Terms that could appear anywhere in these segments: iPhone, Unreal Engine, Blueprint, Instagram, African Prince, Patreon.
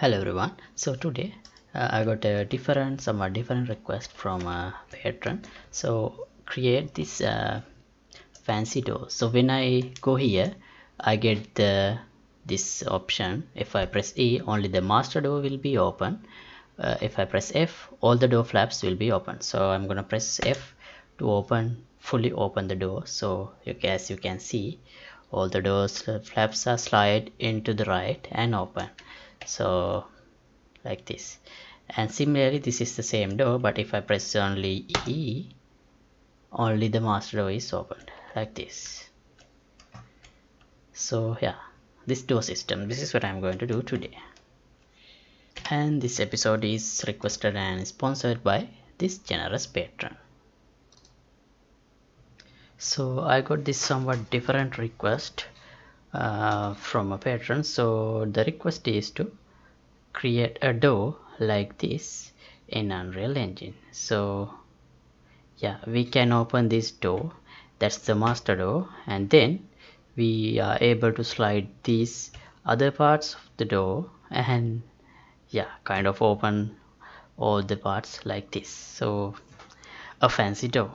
Hello everyone. So today I got a different request from a patron. So create this fancy door. So when I go here, I get this option. If I press E, only the master door will be open. If I press F, all the door flaps will be open. So I'm gonna press F to fully open the door. So as you can see, all the doors flaps are slide into the right and open. So like this, and similarly this is the same door, but if I press only E, only the master door is opened like this. So yeah, this door system, this is what I'm going to do today. And this episode is requested and sponsored by this generous patron. So I got this somewhat different request from a patron. So the request is to create a door like this in Unreal Engine. So yeah, we can open this door, that's the master door, and then we are able to slide these other parts of the door and yeah, kind of open all the parts like this. So a fancy door.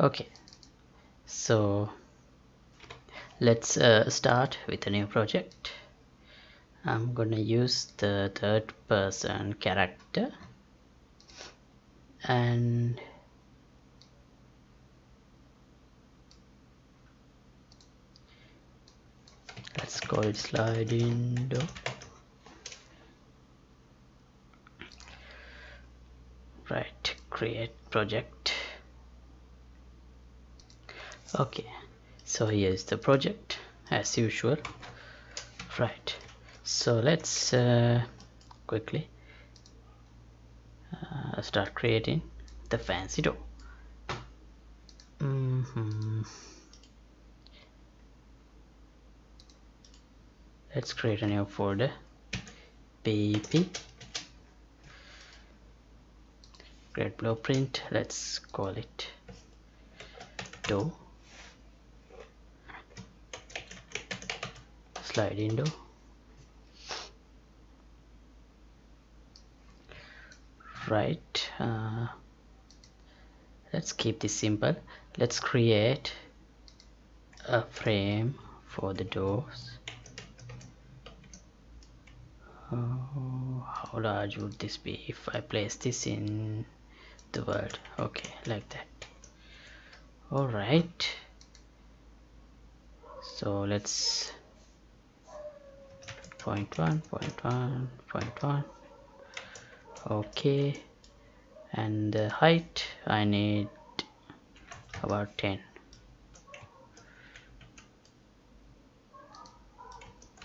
Okay, so let's start with a new project. I'm gonna use the third person character, and let's call it sliding door. Right, create project. Okay, so here is the project as usual. Right, so let's quickly start creating the fancy door. Let's create a new folder, PP, create blueprint, let's call it door. Sliding door. Right, let's keep this simple. Let's create a frame for the doors. Oh, how large would this be if I place this in the world? Okay, like that. All right, so let's point 1, point 1, point 1. Okay, and the height I need about 10.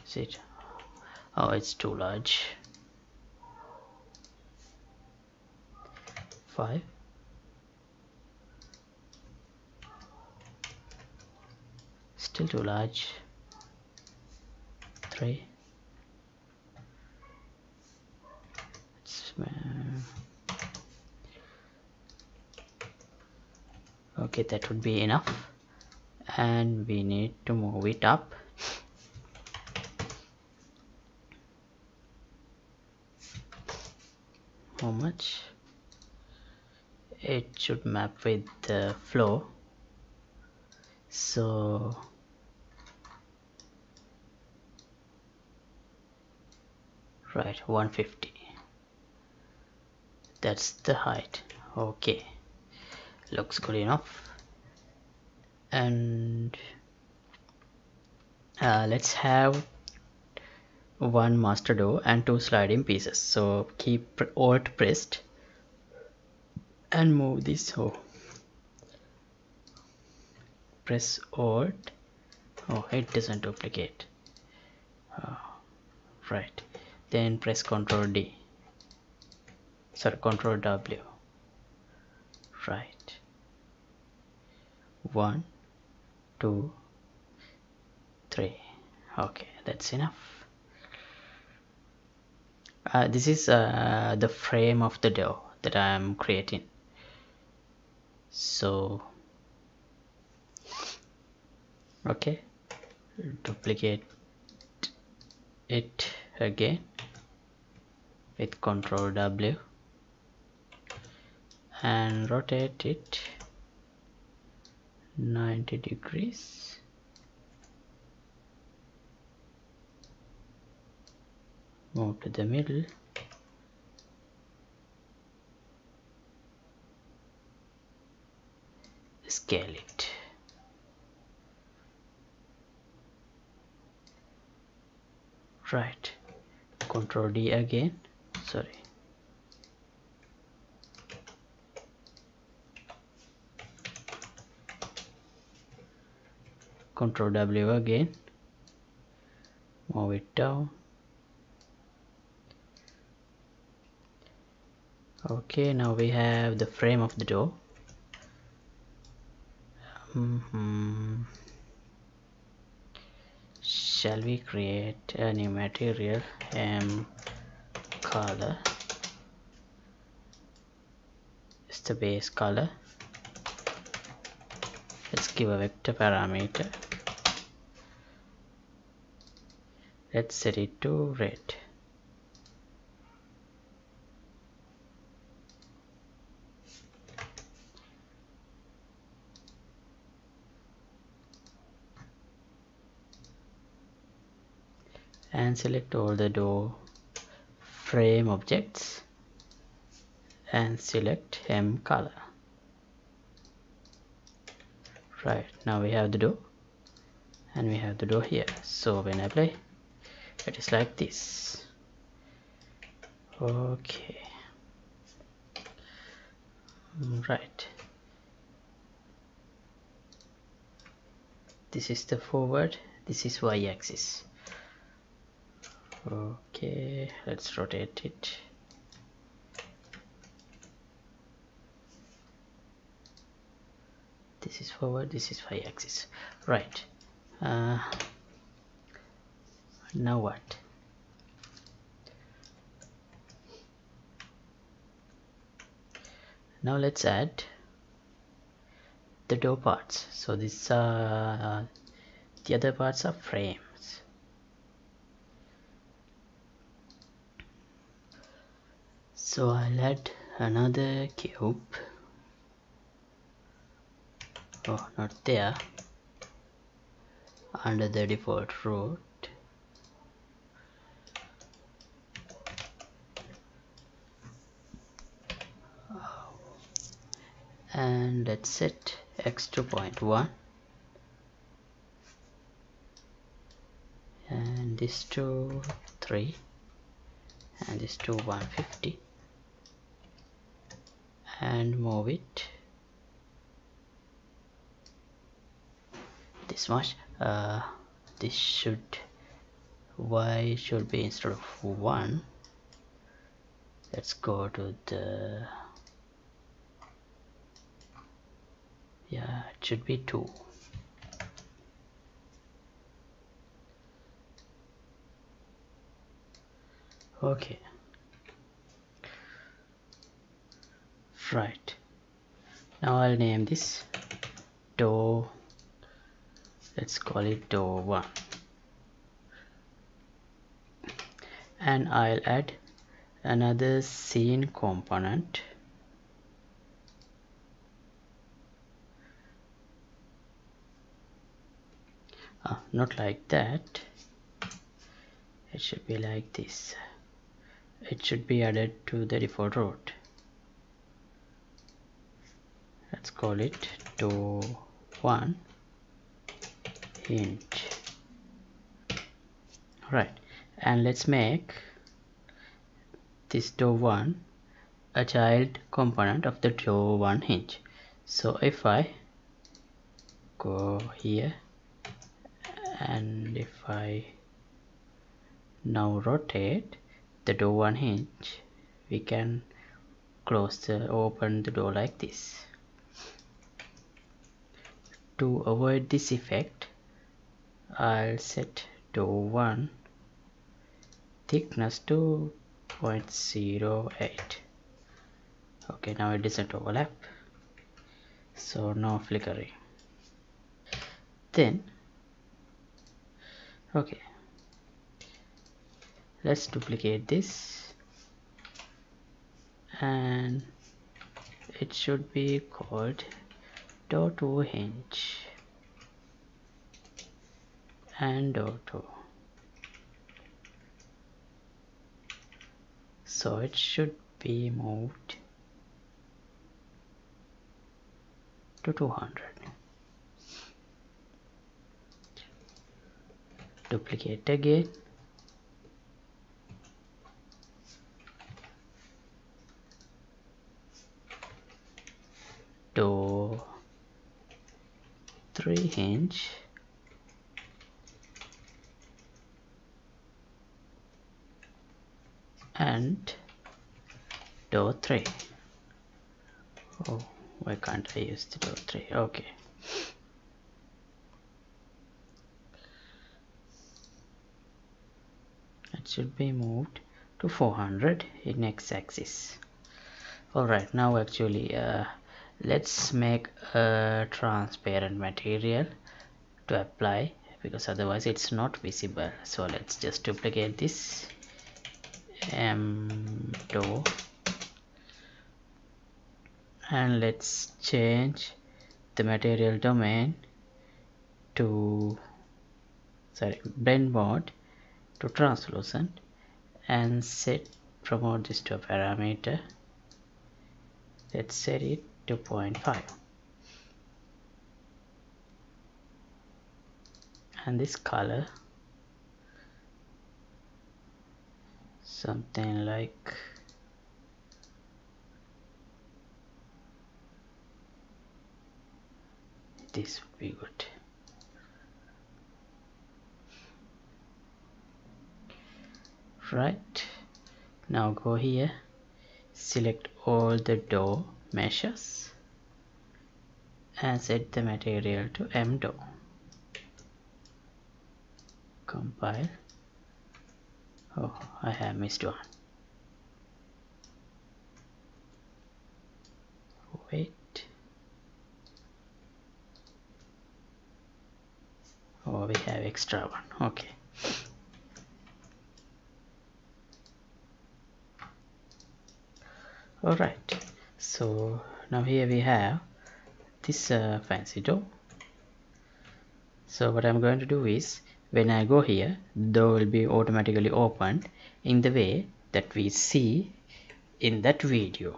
Is it? Oh, it's too large. 5. Still too large. 3. Okay, that would be enough, and we need to move it up. How much? It should map with the floor. So right, 150. That's the height. Okay, looks good enough. And let's have one master door and 2 sliding pieces. So keep Alt pressed and move this hole. Press Alt. Oh, it doesn't duplicate. Right, then press Ctrl D. Sorry, Ctrl W. Right, 1, 2, 3. Okay, that's enough. This is the frame of the door that I am creating. So okay, duplicate it again with Ctrl W and rotate it 90 degrees. Move to the middle. Scale it. Right. Ctrl D again. Sorry. Ctrl W again. Move it down. Okay, now we have the frame of the door. Shall we create a new material, color is the base color. Let's give a vector parameter. Let's set it to red. And select all the door frame objects and select M color. Right, now we have the door and we have the door here. So when I play, it is like this. Okay. Right. This is the forward, this is y-axis. Okay, let's rotate it. This is forward, this is y-axis. Right. Now what? Now let's add the door parts. So these are the other parts are frame. So I'll add another cube. Oh, not there. Under the default route. And let's set x to 0.1. And this to 3. And this to 150. And move it this much. This should y should be instead of 1. Let's go to the it should be 2. Okay. Right, now I'll name this door, let's call it door 1, and I'll add another scene component. Not like that, it should be like this. It should be added to the default route. Let's call it door 1 hint. Right, and let's make this door 1 a child component of the door 1 hinge. So if I go here and if I now rotate the door 1 hinge, we can close the open the door like this. To avoid this effect, I'll set door 1 thickness to 0.08. Okay, now it doesn't overlap, so no flickering. Then Okay, let's duplicate this and it should be called dot o hinge and dot o. So it should be moved to 200. Duplicate again. Do 3 hinge. And door 3. Oh, why can't I use the door 3? Okay. It should be moved to 400 in X axis. Alright, now actually let's make a transparent material to apply, because otherwise it's not visible. So let's just duplicate this. Door, and let's change the material domain to blend mode to translucent, and set promote this to a parameter. Let's set it to 0.5, and this color something like this would be good. Right, now go here, select all the door meshes and set the material to M door. Compile. Oh, I have missed one. Wait. Oh, we have extra one. Okay. Alright. So now here we have this fancy door. So what I'm going to do is, when I go here, door will be automatically opened in the way that we see in that video.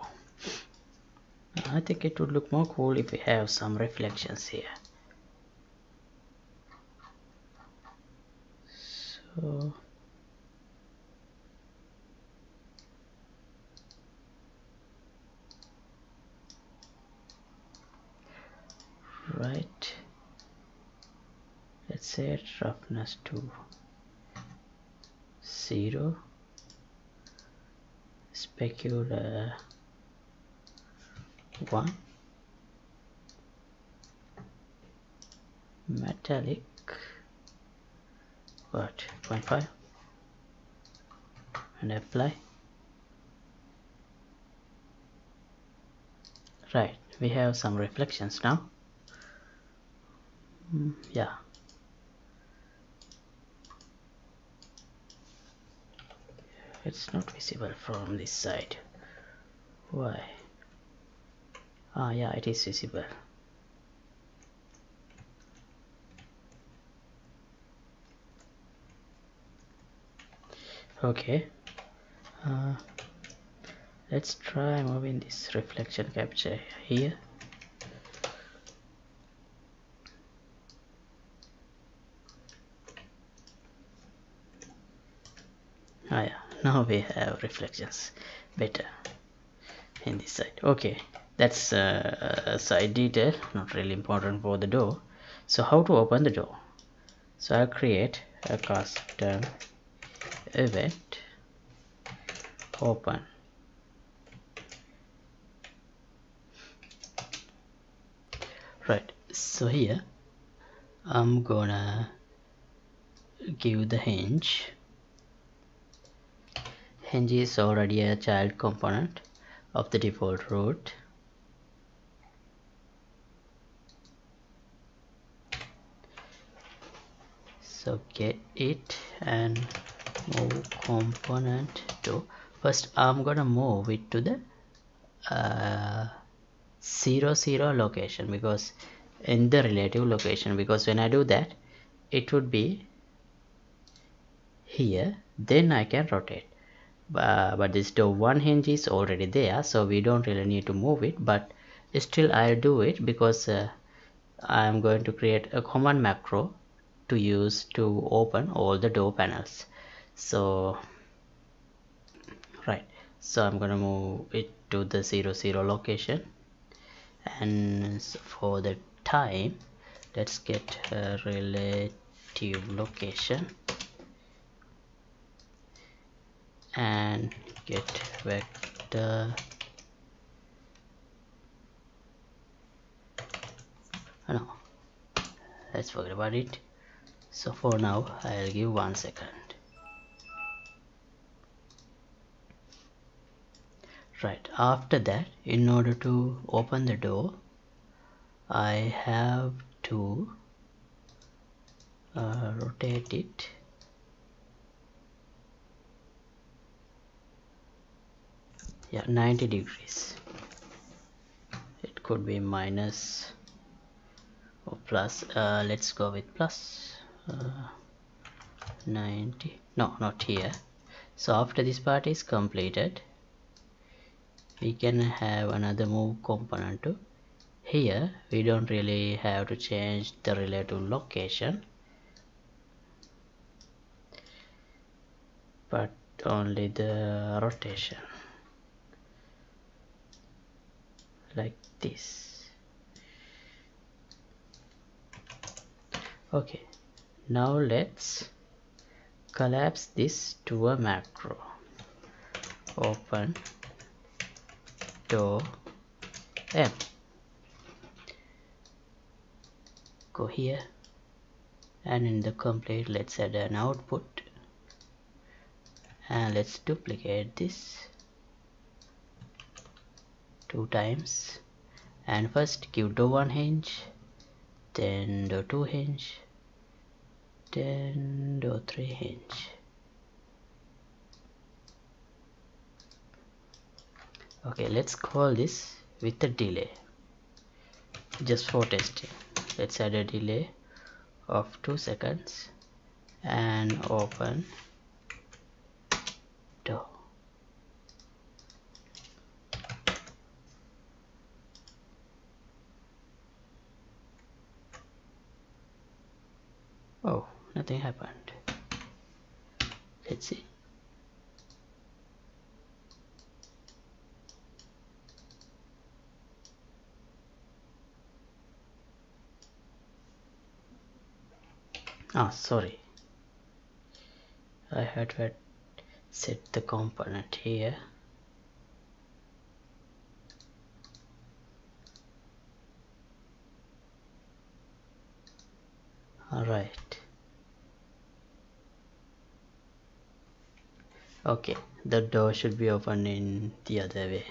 I think it would look more cool if we have some reflections here. So right, let's set roughness to 0, specular 1, metallic what 0.5, and apply. Right, we have some reflections now. Yeah. It's not visible from this side. Why? Ah, yeah, it is visible. Okay. Let's try moving this reflection capture here. Ah, yeah. Now we have reflections better in this side. Okay, that's a side detail, not really important for the door. So how to open the door? So I'll create a custom event open. Right, so here I'm gonna give the hinge. Hinge is already a child component of the default root. so get it and move component to. First I'm gonna move it to the 0, 0 location, because in the relative location, because when I do that it would be here, then I can rotate. But this door one hinge is already there, so we don't really need to move it, but still I'll do it, because I'm going to create a command macro to use to open all the door panels. So right, so I'm gonna move it to the 0, 0 location, and for the time let's get a relative location and get vector. Oh no, let's forget about it. So for now I'll give 1 second. Right, after that, in order to open the door I have to rotate it. Yeah, 90 degrees. It could be minus or plus. Let's go with plus 90. No, not here. So after this part is completed, we can have another move component to here. We don't really have to change the relative location, but only the rotation, like this. Okay, now let's collapse this to a macro, open door M. Go here, and in the complete let's add an output, and let's duplicate this 2 times, and first give door 1 hinge, then door 2 hinge, then door 3 hinge. Okay, let's call this with a delay just for testing. Let's add a delay of 2 seconds and open door. Oh, nothing happened. Let's see. Ah, sorry, I had to set the component here. All right. Okay, the door should be open in the other way.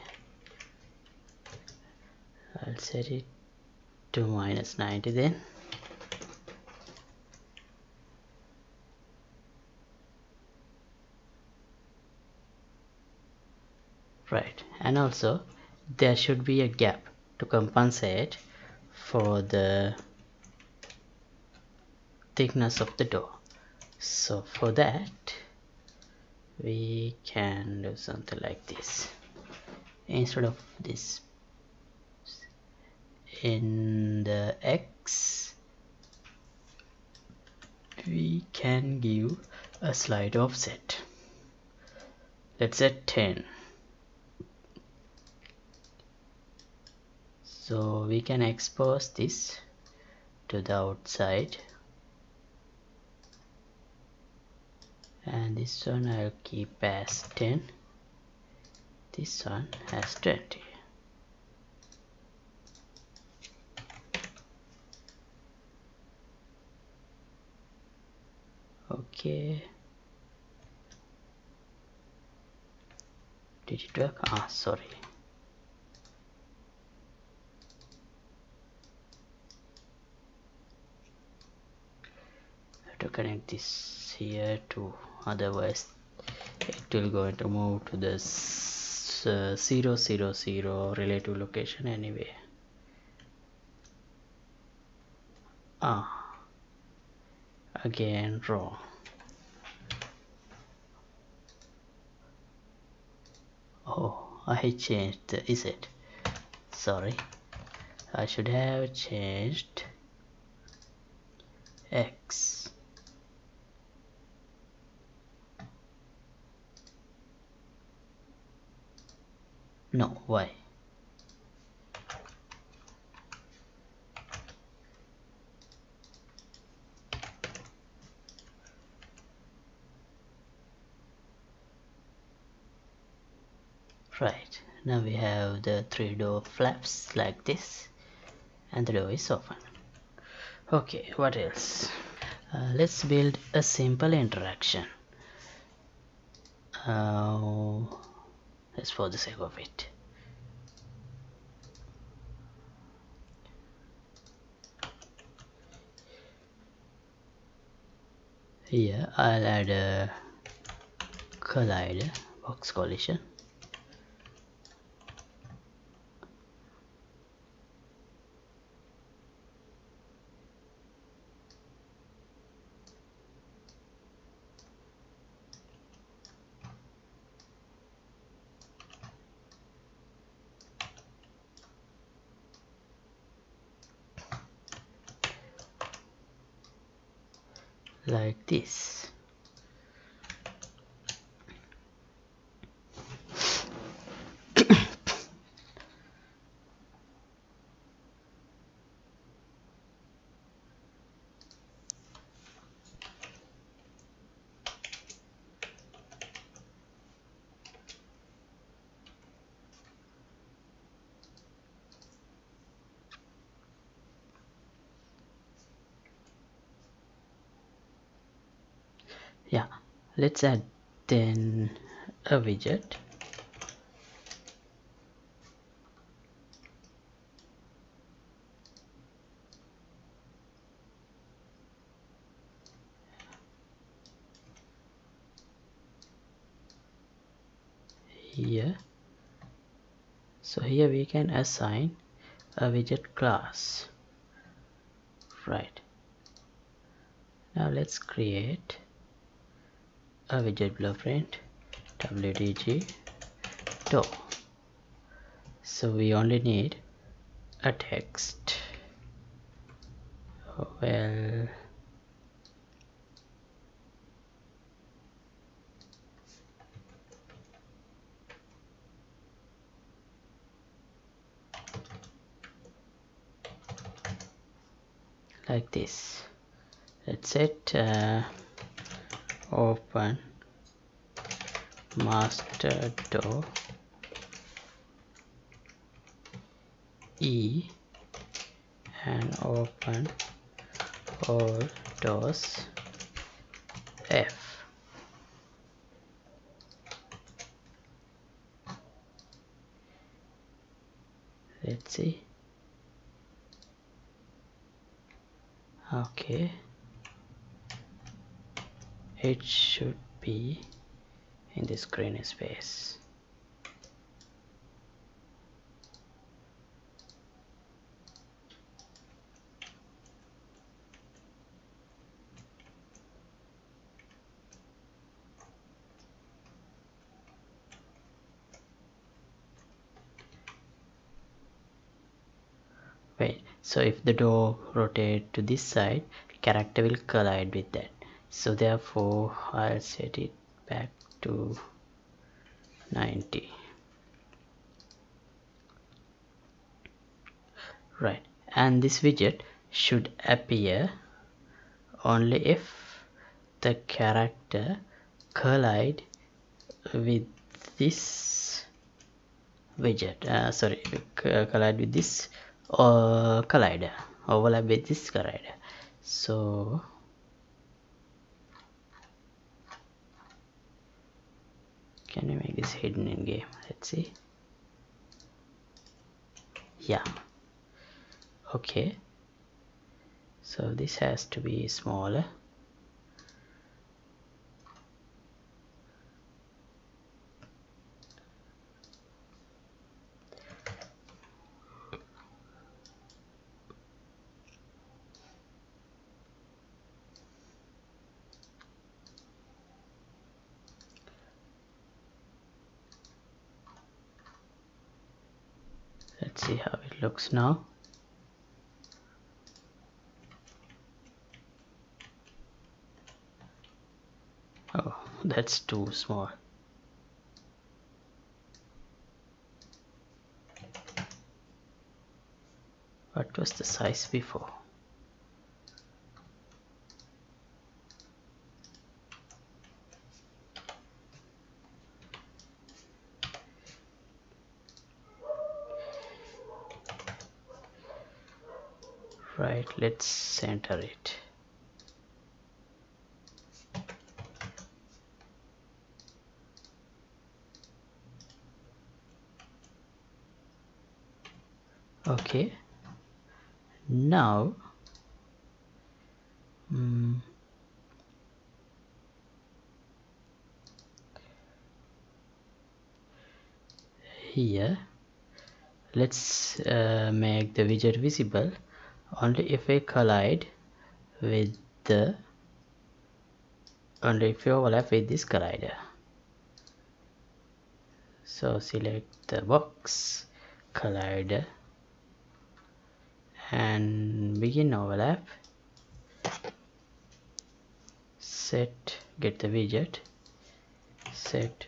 I'll set it to minus 90 then. Right, and also there should be a gap to compensate for the thickness of the door. So for that we can do something like this. Instead of this, in the X we can give a slight offset. Let's set 10. So we can expose this to the outside, and this one I'll keep as 10, this one as 20. Okay, did it work? Ah, sorry. have to connect this here too, otherwise it will going to move to the 000 relative location anyway. Again wrong. Oh, I changed the, is it? Sorry, I should have changed X. No, Y. Right, now we have the three door flaps like this and the door is open. Okay, what else? Let's build a simple interaction just for the sake of it. Here I'll add a collider, box collision. Like this. Yeah, let's add then a widget. Here, so here we can assign a widget class. Right, now let's create a widget blueprint, WDG door. So we only need a text. Well, like this. That's it. Open master door E and open all doors F. Let's see. Okay, it should be in this green space. Wait, so if the door rotates to this side, character will collide with that. So therefore I'll set it back to 90. Right, and this widget should appear only if the character collide with this widget, collide with this collider, overlap with this collider. So can we make this hidden in game? Let's see. Yeah, okay, so this has to be smaller. Let's see how it looks now. Oh, that's too small. What was the size before? Right, let's center it. Okay. Now here let's make the widget visible only if we collide with the only if we overlap with this collider. So select the box collider and begin overlap, set, get the widget, set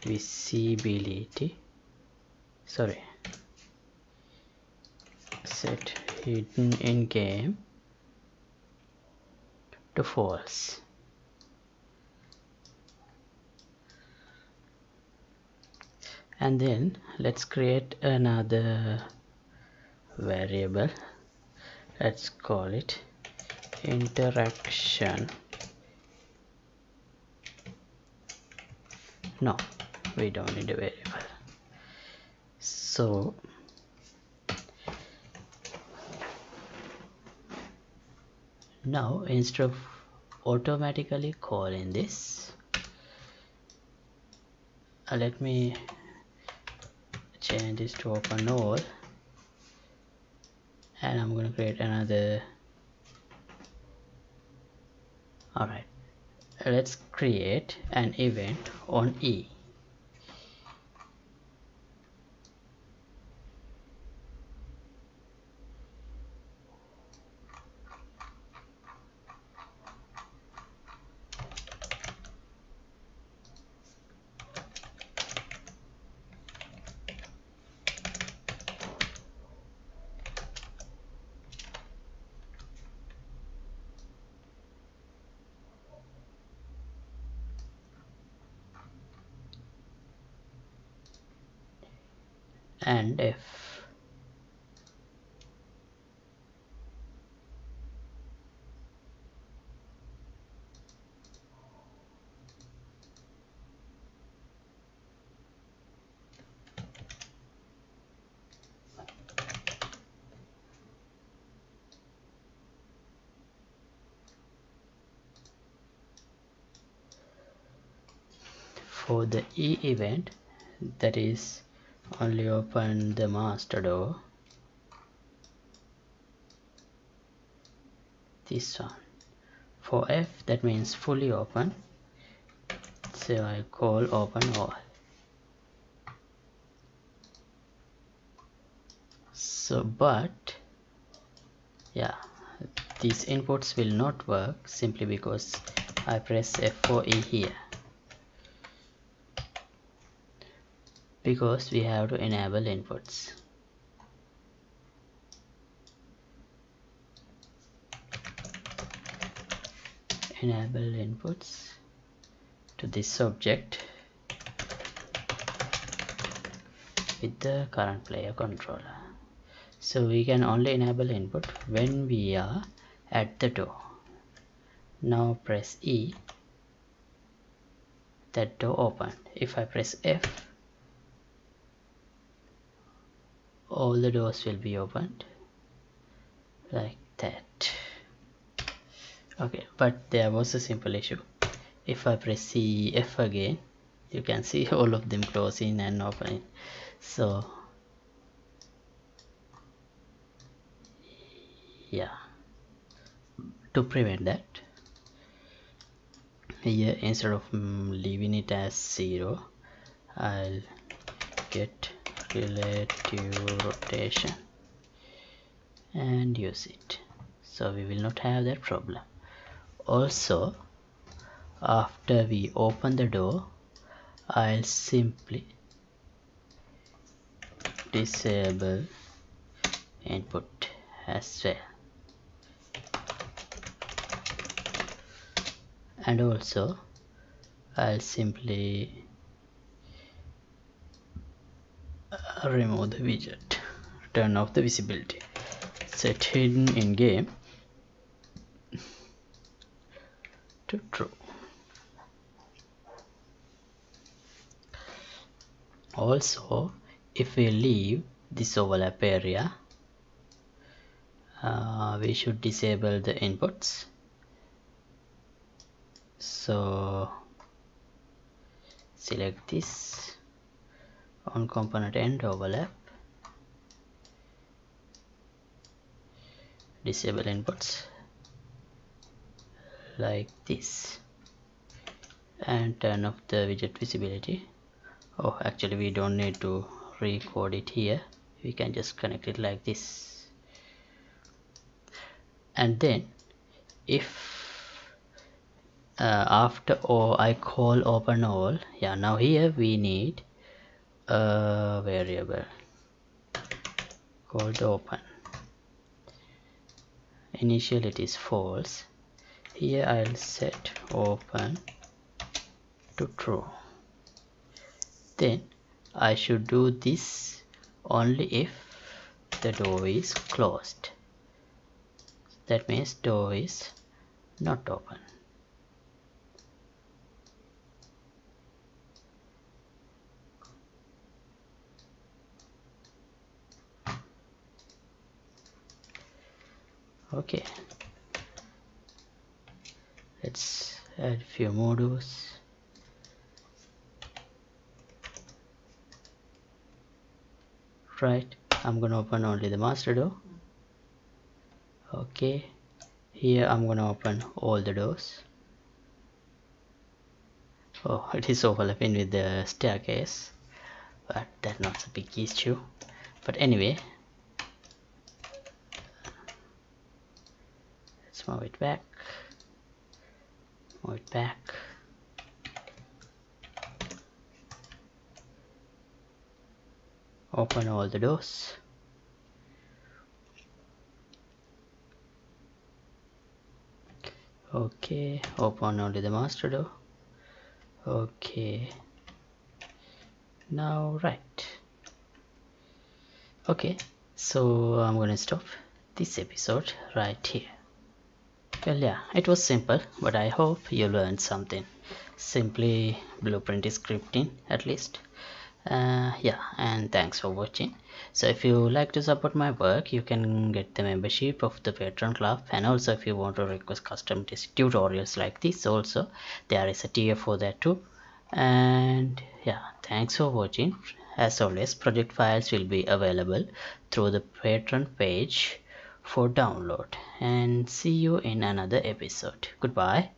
visibility, sorry, set hidden in game to false. And then let's create another variable. Let's call it interaction. No, we don't need a variable. So now instead of automatically calling this, let me change this to open all. And I'm going to create another. Alright, let's create an event on E. And F. For the E event, that is only open the master door, this one. For F, that means fully open, so I call open all. So but yeah, these inputs will not work simply because I press F4E here, because we have to enable inputs. Enable inputs to this object with the current player controller. So we can only enable input when we are at the door. Now press E, that door opened. If I press F, all the doors will be opened like that. Okay, but there was a simple issue. If I press CF again, you can see all of them closing and opening. So yeah, to prevent that, here instead of leaving it as 0, I'll get relative rotation and use it, so we will not have that problem. Also, after we open the door, I'll simply disable input as well, and also I'll simply remove the widget, turn off the visibility, set hidden in game to true. Also, if we leave this overlap area, we should disable the inputs. So select this on component end overlap, disable inputs like this, and turn off the widget visibility. Oh, actually we don't need to record it here, we can just connect it like this. And then if after or I call open all, yeah, now here we need a variable called open. Initially it is false. Here I'll set open to true. Then I should do this only if the door is closed. That means door is not open. Okay, let's add few more doors. Right, I'm gonna open only the master door. Okay, here I'm gonna open all the doors. Oh, it is overlapping with the staircase, but that's not a big issue. But anyway, let's move it back, move it back. Open all the doors. Okay, open only the master door. Okay, now right. Okay, so I'm gonna stop this episode right here. Well, yeah, it was simple, but I hope you learned something. Simply blueprint scripting at least. Yeah, and thanks for watching. So if you like to support my work, you can get the membership of the Patreon club, and also if you want to request custom tutorials like this, also there is a tier for that too. And yeah, thanks for watching. As always, project files will be available through the Patreon page for download, and see you in another episode. Goodbye.